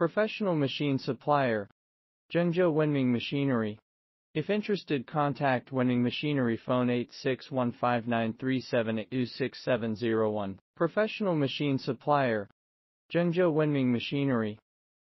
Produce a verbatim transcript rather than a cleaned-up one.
Professional machine supplier, Zhengzhou Wenming Machinery. If interested, contact Wenming Machinery, phone eight six one five nine three seven eight two six seven zero one. Professional machine supplier, Zhengzhou Wenming Machinery.